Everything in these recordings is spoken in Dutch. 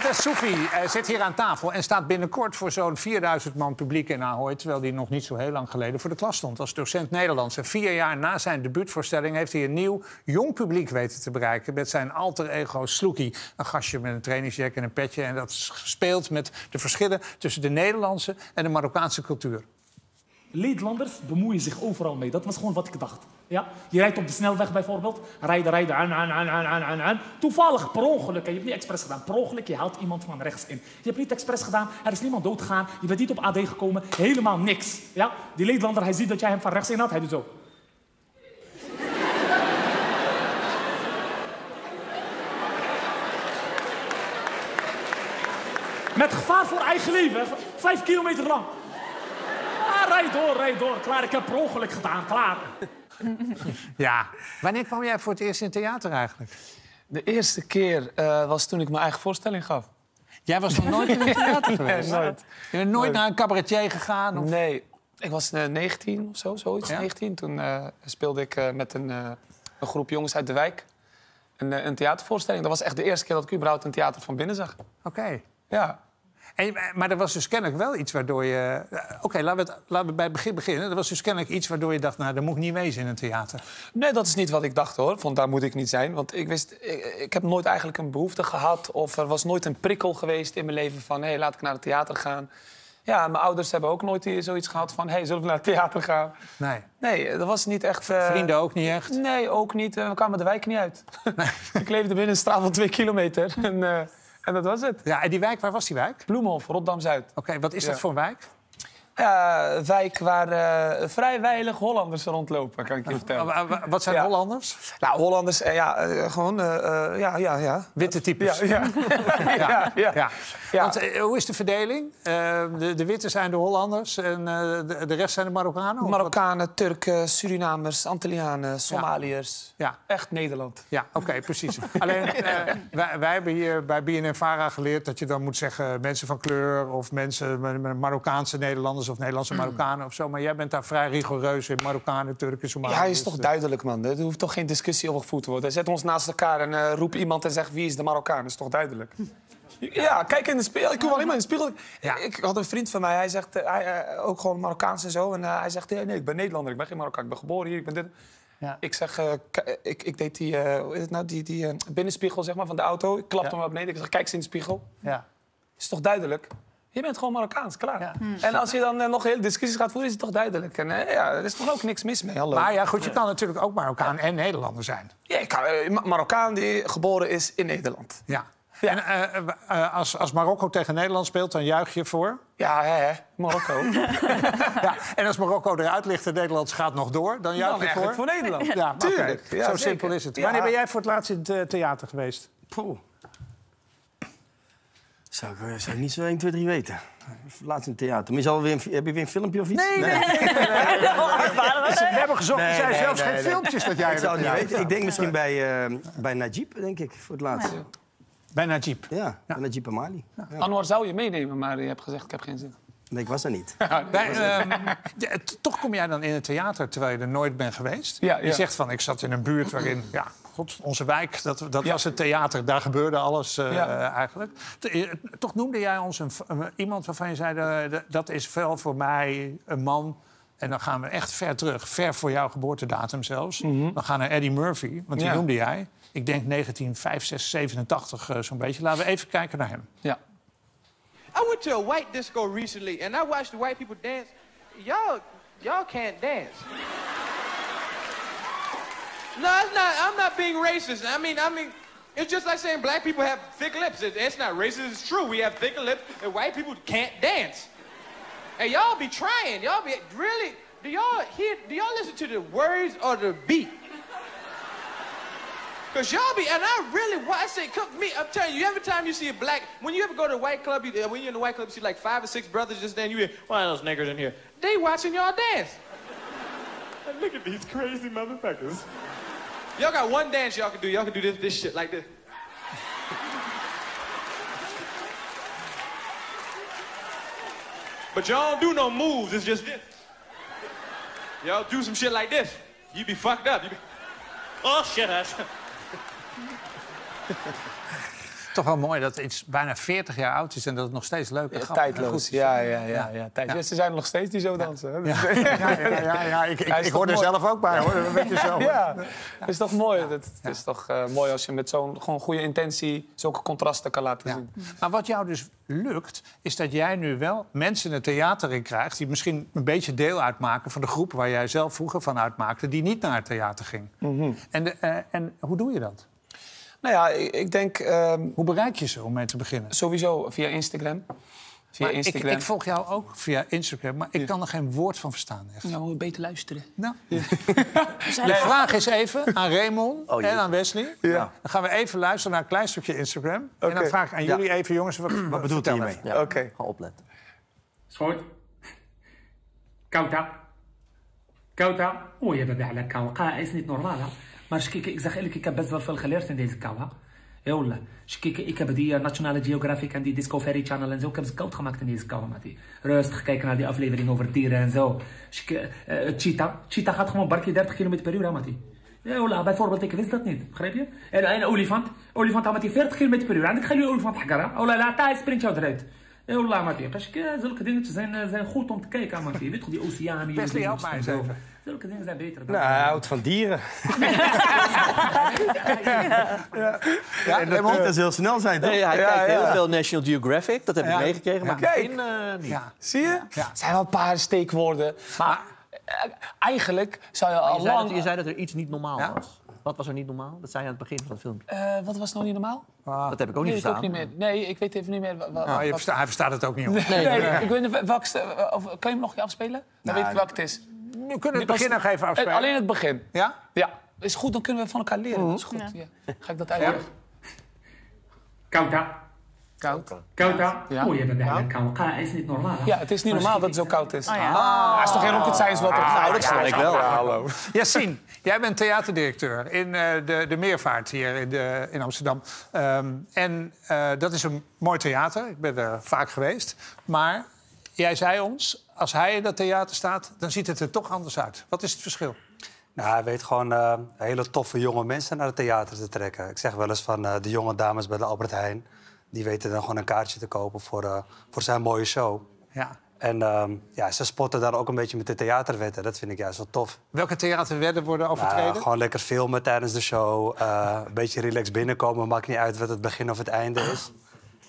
Jawad Es Soufi zit hier aan tafel en staat binnenkort voor zo'n 4000 man publiek in Ahoy, terwijl hij nog niet zo heel lang geleden voor de klas stond als docent Nederlands. En 4 jaar na zijn debuutvoorstelling heeft hij een nieuw, jong publiek weten te bereiken met zijn alter ego Sloekie. Een gastje met een trainingsjack en een petje. En dat speelt met de verschillen tussen de Nederlandse en de Marokkaanse cultuur. Leedlanders bemoeien zich overal mee. Dat was gewoon wat ik dacht. Ja? Je rijdt op de snelweg bijvoorbeeld. Rijden, aan. Toevallig, per ongeluk. Je hebt niet expres gedaan. Per ongeluk, je haalt iemand van rechts in. Je hebt niet expres gedaan. Er is niemand doodgegaan. Je bent niet op AD gekomen. Helemaal niks. Ja? Die Leedlander, hij ziet dat jij hem van rechts in had. Hij doet zo. Met gevaar voor eigen leven. 5 kilometer lang. Rijd door. Klaar, ik heb per ongeluk gedaan. Klaar. Ja. Wanneer kwam jij voor het eerst in theater eigenlijk? De eerste keer was toen ik mijn eigen voorstelling gaf. Jij was nog nooit in het theater geweest? Nee, nooit. Je bent nooit naar een cabaretier gegaan? Of... Nee. Ik was 19 of zo, zoiets. Ja? 19. Toen speelde ik met een groep jongens uit de wijk een theatervoorstelling. Dat was echt de eerste keer dat ik überhaupt een theater van binnen zag. Oké. Ja. Maar er was dus kennelijk wel iets waardoor je... Oké, laten we bij het begin beginnen. Er was dus kennelijk iets waardoor je dacht... nou, dat moet ik niet wezen in een theater. Nee, dat is niet wat ik dacht, hoor. Van, daar moet ik niet zijn. Want ik wist... Ik heb nooit eigenlijk een behoefte gehad... of er was nooit een prikkel geweest in mijn leven van... hé, laat ik naar het theater gaan. Ja, mijn ouders hebben ook nooit zoiets gehad van... hé, zullen we naar het theater gaan? Nee. Nee, dat was niet echt... Vrienden ook niet echt? Nee, ook niet. We kwamen de wijk niet uit. Nee. Ik leefde binnen een straal van 2 kilometer. En dat was het. Ja, en die wijk, waar was die wijk? Bloemhof, Rotterdam-Zuid. Oké, wat is dat voor een wijk? Ja, een wijk waar vrij weinig Hollanders rondlopen, kan ik je vertellen. Wat zijn Hollanders? Nou, Hollanders, gewoon... witte types. Ja. Want hoe is de verdeling? De witte zijn de Hollanders en de rest zijn de Marokkanen? Marokkanen, Turken, Surinamers, Antillianen, Somaliërs. Ja. Echt Nederland. Ja, oké, precies. Alleen, wij hebben hier bij BNNVARA geleerd dat je dan moet zeggen... mensen van kleur of mensen met Marokkaanse Nederlanders... of Nederlandse Marokkanen of zo. Maar jij bent daar vrij rigoureus in. Marokkanen, Turken, Somaliërs. Ja, hij is toch duidelijk, man. Er hoeft toch geen discussie over gevoerd te worden. Zet ons naast elkaar en roep iemand en zegt wie is de Marokkaan. Dat is toch duidelijk? Ja, kijk in de spiegel. Ik hoef alleen maar in de spiegel. Ja. Ik had een vriend van mij, hij zegt ook gewoon Marokkaans en zo. En hij zegt, nee, ik ben Nederlander, ik ben geen Marokkaan. Ik ben geboren hier, ik ben dit. Ja. Ik zeg, ik deed die binnenspiegel zeg maar, van de auto. Ik klapte hem naar beneden. Ik zeg, kijk eens in de spiegel. Ja. Is toch duidelijk? Je bent gewoon Marokkaans, klaar. Ja. En als je dan nog heel discussies gaat voeren, is het toch duidelijk. En er is toch ook niks mis mee. Hallo. Maar ja, goed, je kan natuurlijk ook Marokkaan en Nederlander zijn. Ja, ik kan, Marokkaan die geboren is in Nederland. Ja. Ja. En als Marokko tegen Nederland speelt, dan juich je voor? Ja, hè, Marokko. Ja. En als Marokko eruit ligt en Nederland gaat nog door, dan juich je voor Nederland. Ja, ja, tuurlijk. Okay. Ja, zo simpel is het. Ja. Wanneer ben jij voor het laatst in het theater geweest? Poeh. Zou ik niet zo 1, 2, 3 weten. Laatst in het theater. Maar heb je weer een filmpje of iets? Nee. We hebben gezocht. Er zijn zelfs geen filmpjes dat jij... Ik zou het niet weten. Ik denk misschien bij Najib, denk ik, voor het laatst. Bij Najib? Ja, bij Najib en Mali. Ja. Ja. Anwar zou je meenemen, maar je hebt gezegd ik heb geen zin. Nee, ik was er niet. Toch kom jij dan in het theater terwijl je er nooit bent geweest. Ja, ja. Je zegt van, ik zat in een buurt waarin... Ja, god, onze wijk, dat was het theater. Daar gebeurde alles eigenlijk. Toch noemde jij ons iemand waarvan je zei... dat is veel voor mij een man... En dan gaan we echt ver terug. Ver voor jouw geboortedatum zelfs. Mm-hmm. Dan gaan we naar Eddie Murphy, want die noemde jij. Ik denk 1987, zo'n beetje. Laten we even kijken naar hem. Ja. I went to a white disco recently and I watched the white people dance. Y'all can't dance. No, it's not. I'm not being racist. I mean, it's just like saying black people have thick lips. It's not racist. It's true. We have thick lips and white people can't dance. And y'all be trying. Y'all be really. Do y'all listen to the words or the beat? Cause y'all be, and I really, I say, cook me. I'm telling you, every time you see a black, when you ever go to a white club, when you're in the white club, you see like 5 or 6 brothers just then. You hear one of those niggers in here. They watching y'all dance. And look at these crazy motherfuckers. Y'all got one dance y'all can do. Y'all can do this shit like this. But y'all don't do no moves. It's just this. Y'all do some shit like this. You be fucked up. You be, oh shit. toch wel mooi dat iets bijna 40 jaar oud is en dat het nog steeds leuk en grappig en goed is. Ja, tijdloos. Ze zijn nog steeds die zo dansen. Ik hoor er zelf ook bij, hoor. Een beetje zo. Ja, het is toch mooi. Het is toch mooi als je met zo'n goede intentie zulke contrasten kan laten zien. Maar wat jou dus lukt, is dat jij nu wel mensen het theater in krijgt die misschien een beetje deel uitmaken van de groep waar jij zelf vroeger van uitmaakte, die niet naar het theater ging. Mm-hmm. En hoe doe je dat? Nou ja, ik denk... Hoe bereik je ze om mee te beginnen? Sowieso via Instagram. Ik volg jou ook via Instagram, maar ik kan er geen woord van verstaan. Echt. Nou, beter luisteren. Nou. Ja. De vraag is even aan Raymond en aan Wesley. Ja. Dan gaan we even luisteren naar een klein stukje Instagram. Okay. En dan vraag ik aan jullie even, jongens, wat bedoelt hij hiermee? Ja. Okay. Ga opletten. Schoon. Kouta. Oh, je bent eigenlijk koud. Ka is niet normaal, hè? Maar ik zeg eerlijk, ik heb best wel veel geleerd in deze kou. Hè? Ik heb die Nationale Geographic en die Discovery Channel en zo. Ik heb ze koud gemaakt in deze kou. Rustig kijken naar die aflevering over dieren en zo. Cheetah gaat gewoon barkie 30 km per uur aan, Matti. Bijvoorbeeld, ik wist dat niet. Begrijp je? En een olifant. Olifant aan die 40 km per uur. En ik ga jullie olifant hakken. Hij springt jou eruit. Zulke dingetjes zijn goed om te kijken, Matti. Je weet toch, die oceanen. Wesley, help mij eens even. Zulke dingen zijn beter dan... Nou, hij houdt van dieren. Dat is heel snel zijn, toch? Nee, hij kijkt heel veel National Geographic. Dat heb ik meegekregen, maar kijk. Zie je? Het zijn wel een paar steekwoorden. Maar eigenlijk zou je al je zei dat er iets niet normaal was. Wat was er niet normaal? Dat zei je aan het begin van het filmpje. Wat was nou niet normaal? Dat heb ik ook niet verstaan. Nee, ik weet even niet meer. Hij verstaat het ook niet. Ik weet niet welke... Kun je hem nog een afspelen? Dan weet ik welke het is. We kunnen het begin nog even afspelen. Alleen het begin. Ja? Ja. Is goed, dan kunnen we van elkaar leren. Dat is goed. Ja. Ja. Ga ik dat uitleggen? Kouda. Kouda? Oh, je bent eigenlijk koud. Ka is niet normaal. Ja, het is niet normaal dat het zo koud is. Dat is toch geen rocket science wat dat vond ik wel. Hallo. Yassine, jij bent theaterdirecteur in de Meervaart hier in Amsterdam. En dat is een mooi theater. Ik ben er vaak geweest. Maar jij zei ons... Als hij in dat theater staat, dan ziet het er toch anders uit. Wat is het verschil? Nou, hij weet gewoon hele toffe jonge mensen naar het theater te trekken. Ik zeg wel eens van de jonge dames bij de Albert Heijn. Die weten dan gewoon een kaartje te kopen voor zijn mooie show. Ja. En ze spotten daar ook een beetje met de theaterwetten. Dat vind ik juist wel tof. Welke theaterwetten worden overtreden? Nou, gewoon lekker filmen tijdens de show. Een beetje relaxed binnenkomen. Maakt niet uit wat het begin of het einde is.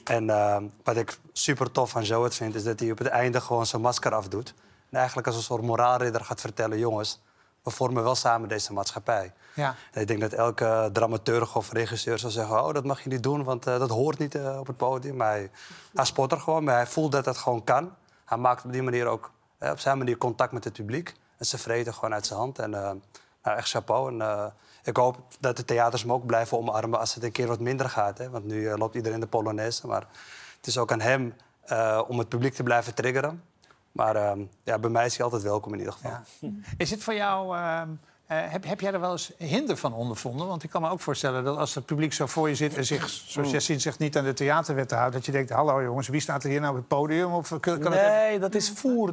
En wat ik super tof van Jawad vind, is dat hij op het einde gewoon zijn masker afdoet. En eigenlijk als een soort moraalridder gaat vertellen... jongens, we vormen wel samen deze maatschappij. Ja. En ik denk dat elke dramaturg of regisseur zou zeggen... oh, dat mag je niet doen, want dat hoort niet op het podium. Maar hij spot er gewoon, maar hij voelt dat dat gewoon kan. Hij maakt op die manier ook op zijn manier contact met het publiek. En ze vreten gewoon uit zijn hand. En echt chapeau. En, ik hoop dat de theaters me ook blijven omarmen als het een keer wat minder gaat. Hè? Want nu loopt iedereen de Polonaise. Maar het is ook aan hem om het publiek te blijven triggeren. Maar bij mij is hij altijd welkom in ieder geval. Ja. Is het voor jou... heb jij er wel eens hinder van ondervonden? Want ik kan me ook voorstellen dat als het publiek zo voor je zit... en zich, zoals Yassine zegt, niet aan de theaterwetten houdt... dat je denkt, hallo jongens, wie staat er hier nou op het podium? Of,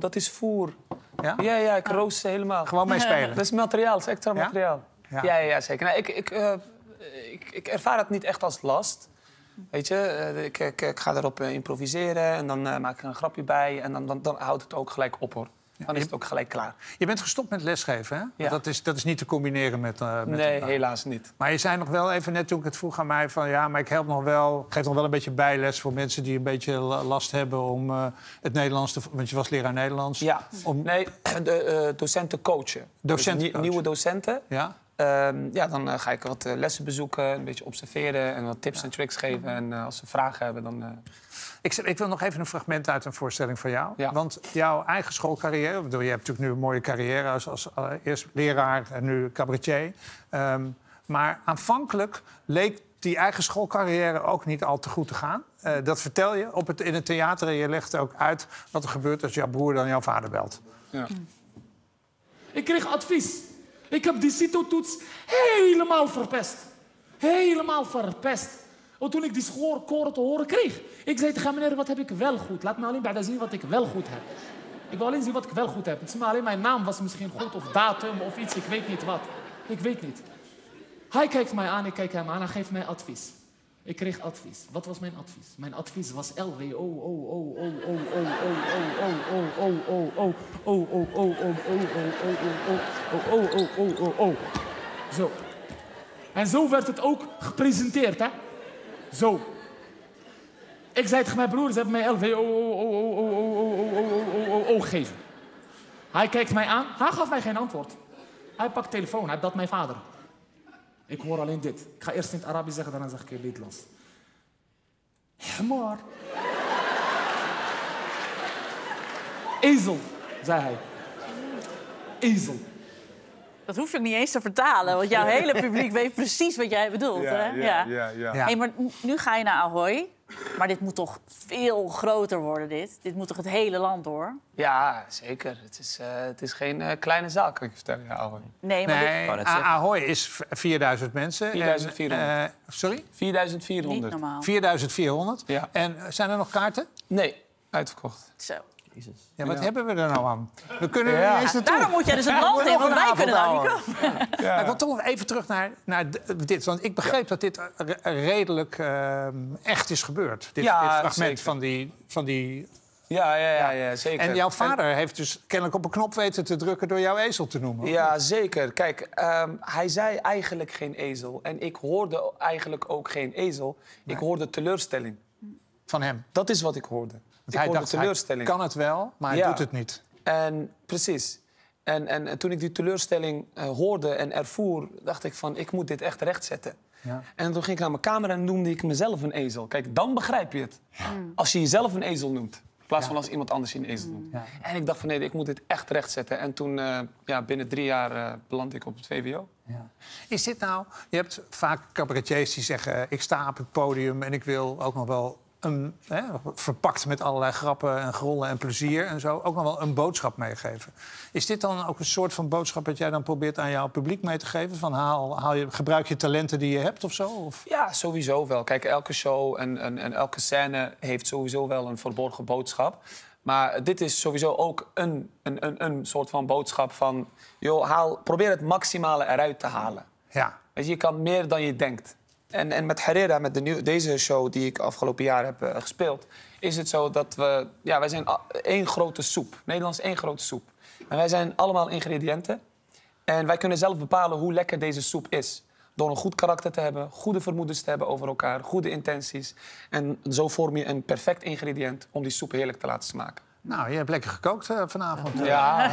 dat is voer. Ja? Ja, ik roos ze helemaal. Gewoon mee spelen? Dat is materiaal, dat is extra materiaal. Ja, zeker. Nou, ik ervaar het niet echt als last. Weet je, ik ga daarop improviseren en dan maak ik een grapje bij... en dan houdt het ook gelijk op, hoor. Dan is het ook gelijk klaar. Je bent gestopt met lesgeven, hè? Ja. Dat is niet te combineren met nee, helaas niet. Maar je zei nog wel even net toen ik het vroeg aan mij... van ja, maar ik geef nog wel een beetje bijles voor mensen die een beetje last hebben... om het Nederlands te... Want je was leraar Nederlands. Ja, docenten coachen. Nieuwe docenten. Ja. Dan ga ik wat lessen bezoeken, een beetje observeren... en wat tips en tricks geven. En als ze vragen hebben, dan... Ik wil nog even een fragment uit een voorstelling van jou. Ja. Want jouw eigen schoolcarrière... Bedoel, je hebt natuurlijk nu een mooie carrière als eerst leraar en nu cabaretier. Maar aanvankelijk leek die eigen schoolcarrière ook niet al te goed te gaan. Dat vertel je in het theater en je legt ook uit wat er gebeurt... als jouw broer dan jouw vader belt. Ja. Ik kreeg advies. Ik heb die CITO-toets helemaal verpest. Helemaal verpest. En toen ik die scorekoren te horen kreeg... Ik zei tegen meneer, wat heb ik wel goed? Laat me alleen bijna zien wat ik wel goed heb. Ik wil alleen zien wat ik wel goed heb. Het is maar alleen mijn naam was misschien goed of datum of iets. Ik weet niet wat. Ik weet niet. Hij kijkt mij aan, ik kijk hem aan. Hij geeft mij advies. Ik kreeg advies. Wat was mijn advies? Mijn advies was Zo. En zo werd het ook gepresenteerd, hè? Zo. Ik zei tegen mijn broer, ze hebben mij LVO gegeven. Hij kijkt mij aan. Hij gaf mij geen antwoord. Hij pakt telefoon. Hij belt mijn vader. Ik hoor alleen dit. Ik ga eerst in het Arabisch zeggen, daarna zeg ik in het Nederlands. Hmar. Ezel, zei hij. Ezel. Dat hoef je ook niet eens te vertalen, want jouw hele publiek weet precies wat jij bedoelt. Ja, hè? Ja. Hey, maar nu ga je naar Ahoy, maar dit moet toch veel groter worden, dit? Dit moet toch het hele land door? Ja, zeker. Het is geen kleine zaak, kan ik je vertellen, Ahoy. Nee, maar dit... Ahoy is 4000 mensen. 4400. Sorry? 4400. Niet normaal. 4400. Ja. En zijn er nog kaarten? Nee, uitverkocht. Zo. Ja, wat hebben we er nou aan? We kunnen er niet eens naartoe. Daarom moet jij dus het land in, want wij kunnen daar niet komen. Ja. Ik wil toch even terug naar dit. Want ik begreep dat dit redelijk echt is gebeurd. Dit fragment van die... Ja, zeker. En jouw vader heeft dus kennelijk op een knop weten te drukken... door jouw ezel te noemen. Ja, zeker. Kijk, hij zei eigenlijk geen ezel. En ik hoorde eigenlijk ook geen ezel. Nee. Ik hoorde teleurstelling. Van hem? Dat is wat ik hoorde. Hij dacht, hij kan het wel, maar hij doet het niet. En precies. En toen ik die teleurstelling hoorde en ervoer... dacht ik van, ik moet dit echt rechtzetten. Ja. En toen ging ik naar mijn camera en noemde ik mezelf een ezel. Kijk, dan begrijp je het. Ja. Als je jezelf een ezel noemt. In plaats van als iemand anders je een ezel noemt. Ja. En ik dacht van, nee, ik moet dit echt rechtzetten. En toen, binnen 3 jaar beland ik op het VWO. Ja. Is dit nou... Je hebt vaak cabaretiers die zeggen... ik sta op het podium en ik wil ook nog wel... verpakt met allerlei grappen en grollen en plezier en zo... ook nog wel een boodschap meegeven. Is dit dan ook een soort van boodschap dat jij dan probeert aan jouw publiek mee te geven? Van gebruik je talenten die je hebt of zo? Of? Ja, sowieso wel. Kijk, elke show en elke scène heeft sowieso wel een verborgen boodschap. Maar dit is sowieso ook een soort van boodschap van... joh, probeer het maximale eruit te halen. Ja. Dus je kan meer dan je denkt. En met Harira, met deze show die ik afgelopen jaar heb gespeeld... is het zo dat we... Ja, wij zijn één grote soep. Nederlands één grote soep. En wij zijn allemaal ingrediënten. En wij kunnen zelf bepalen hoe lekker deze soep is. Door een goed karakter te hebben, goede vermoedens te hebben over elkaar... goede intenties. En zo vorm je een perfect ingrediënt om die soep heerlijk te laten smaken. Nou, je hebt lekker gekookt vanavond. Ja,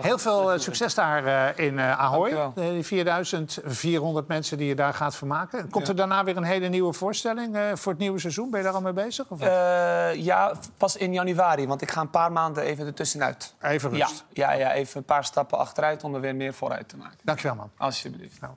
heel veel succes daar in Ahoy. Die 4400 mensen die je daar gaat vermaken. Komt er daarna weer een hele nieuwe voorstelling voor het nieuwe seizoen? Ben je daar al mee bezig? Of ja, pas in januari, want ik ga een paar maanden even ertussenuit. Even rust. Ja, even een paar stappen achteruit om er weer meer vooruit te maken. Dankjewel, man. Alsjeblieft. Nou.